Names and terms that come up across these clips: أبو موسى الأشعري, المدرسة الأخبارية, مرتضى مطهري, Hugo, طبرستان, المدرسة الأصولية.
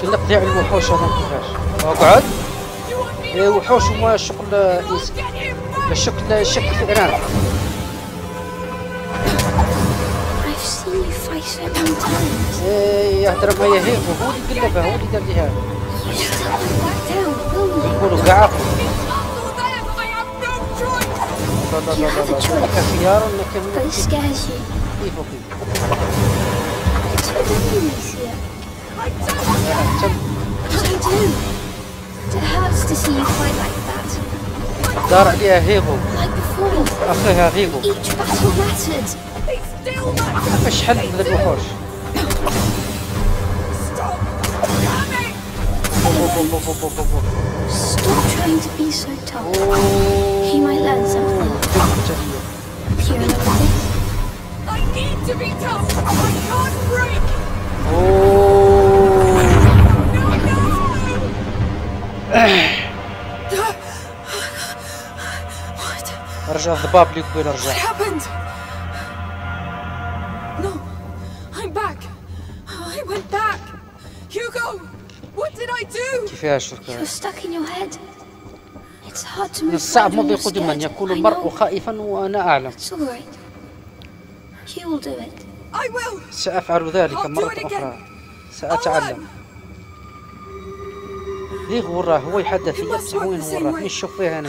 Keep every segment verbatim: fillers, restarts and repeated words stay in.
كلا بضيع الوحوش هذا كيفاش اقعد الوحوش هما شغل الانسان الشكل الشكل في الارانب اي يهضر معايا هيفو هو اللي قلبها هو اللي دار لي هذا يقولوا كاع لا لا لا لا خيار انك كملت هيفو I do. It hurts to see you fight like that. Like before. Each battle mattered. They still matter. They do. Stop. Damn it. Stop trying to be so tough. He might learn something. Pure love. I need to be tough. I can't break. Oh. No, no. What? Arja, the bab look good, Arja. What happened? No, I'm back. I went back. Hugo, what did I do? You're stuck in your head. It's hard to move. الصعب مضي قدما يقول المرء خائفا وأنا أعلم. He will do it. I will. سأفعل ذلك مرة أخرى. سأتعلم. ذي غرة هو يحدث يبحث وين غرة ما نشوف فيها أنا.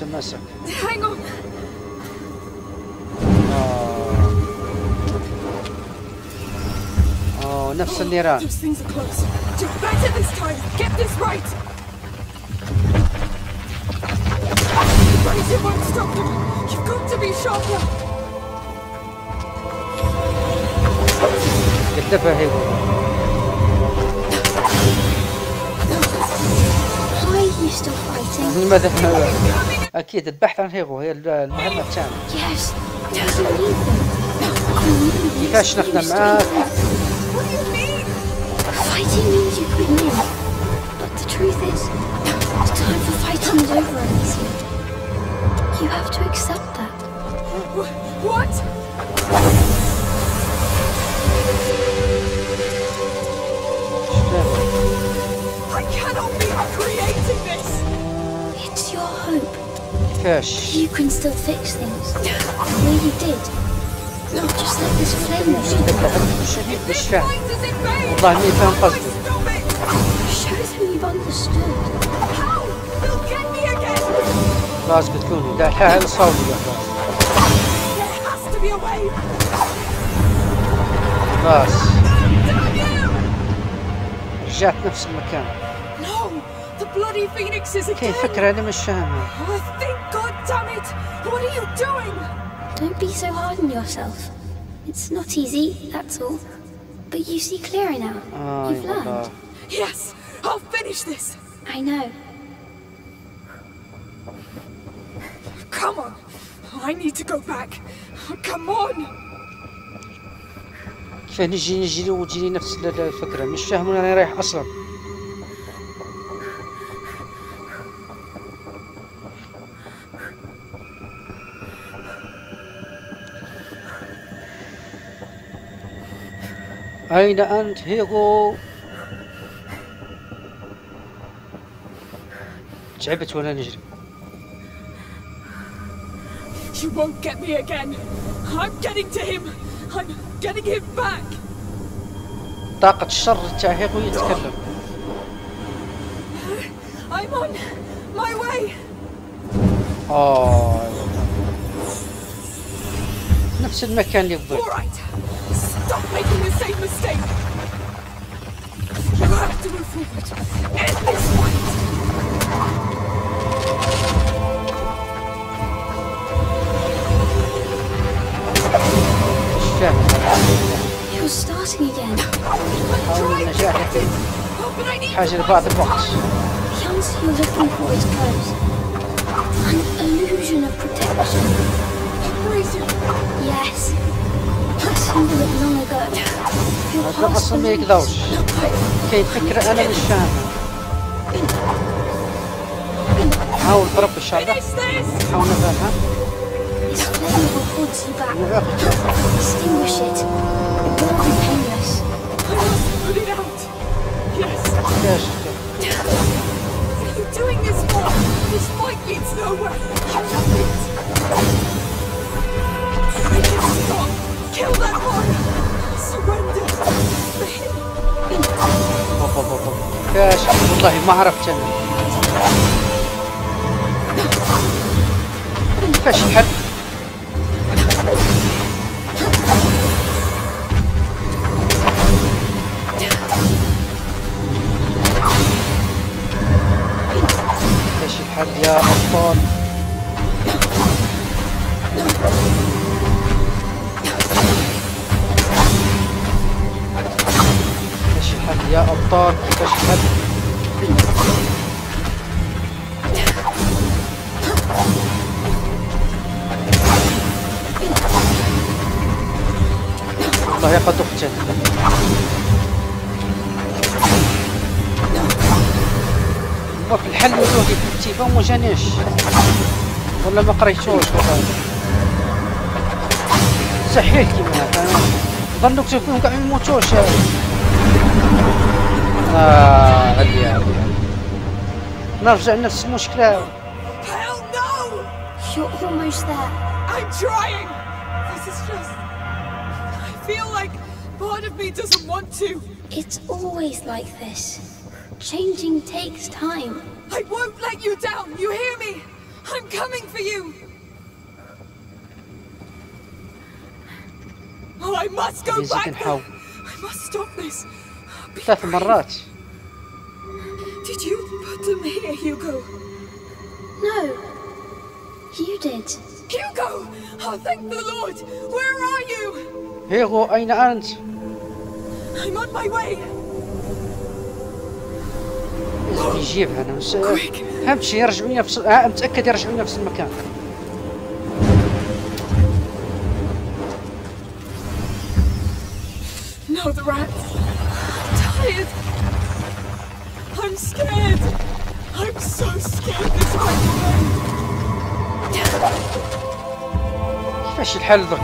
تماسك أوه نفس النيران You've got to be sharper. Get the hell out. Why are you still fighting? لماذا هنا؟ أكيد البحث عن هيغو هي المهمة الثانية. كيفاش نخدم معاك؟ Fighting means you could win, but the truth is, the time for fighting is over this year. You have to accept that. What? I cannot be creating this. It's your hope. Yes. You can still fix things. The way you did. Not just let this flame you. This mind is in vain. Show him you've understood. How? They'll get me again. لازم تكون ده حال صعب جدا. خلاص رجعت نفس المكان. كيف فكرة أنا مش فاهمة. Don't be so hard on yourself. It's not easy, that's all. But you see clearer now. You've learned. Yes, I'll finish this. I know. Come on, I need to go back. Come on. كيفاه نجي نجي وتجيني نفس الفكرة مش فاهم وين أنا رايح أصلا. أين أنت هيغو؟ تعبت وأنا نجري. You won't get me again. I'm getting to him. I'm getting him back. طاقة الشر تاع هيغو يتكلم. I'm on my way. آه. نفس المكان اللي قبل. Alright. Stop making the same mistake. You have to move forward. End this fight. المشاهد. حاول المشاهد حاجة اللي فاتت الوقت. التفصيل ما يكذبش، كيتفكر أنا مش فاهم. حاول ترب الشعبة، حاول نفهمها. كاشف والله ما عرفت انا كيفاش الحل. كيفاش الحل يا أبطال؟ كيفاش الحل يا أبطال؟ كيفاش الحل؟ والله يا قد اختي هو في الحل وجوه التيفا وما جانيش ولا ما قريتوش والله صحيح كيما هكا ظنك فيهم كاع ما يموتوش. اه غادي غادي نرجع لنفس المشكلة. feel like part of me doesn't want to. It's always like this. Changing takes time. I won't let you down. You hear me? I'm coming for you. Oh, I must go back. I must stop this. ثلاث مرات. Did you put them here, Hugo? No. You did. Hugo! Oh, thank the Lord. Where are you? هيغو أين أنت؟ لازم يجيبها أنا مش أهم شي يرجعوني نفس آه متأكد يرجعوني نفس المكان. كيفاش الحل دركا؟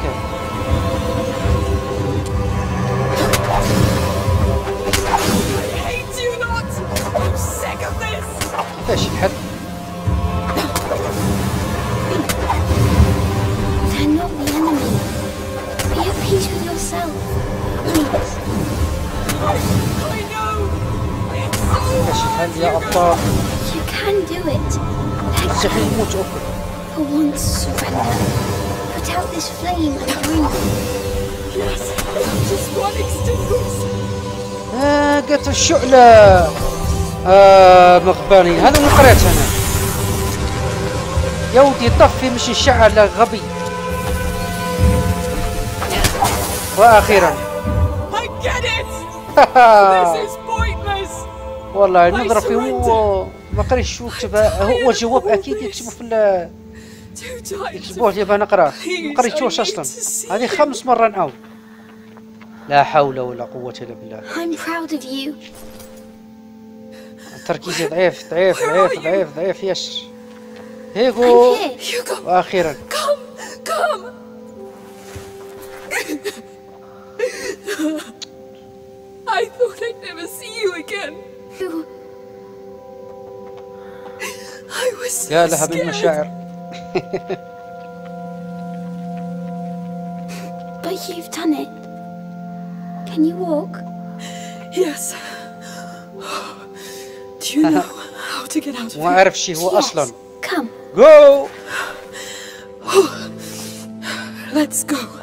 كيفاش الحل؟ كيفاش الحل يا أبطال؟ مستحيل يموت أوكي. قتل الشعلة. آه مغباني هذا اللي قريت انا يا ودي طفي مش الشعر لا غبي. واخيرا والله نضرب فيه هو ما قريتش وكتبها هو جواب اكيد يكتبوا في ال يكتبوه دابا نقراه ما قريتوش اصلا هذه خمس مرات او لا حول ولا قوة الا بالله. تركيزي ضعيف ضعيف ضعيف ضعيف ضعيف ياش هيغو. واخيرا يا لها بالمشاعر. ما عارف شي هو اصلا. Come. Go. Let's go.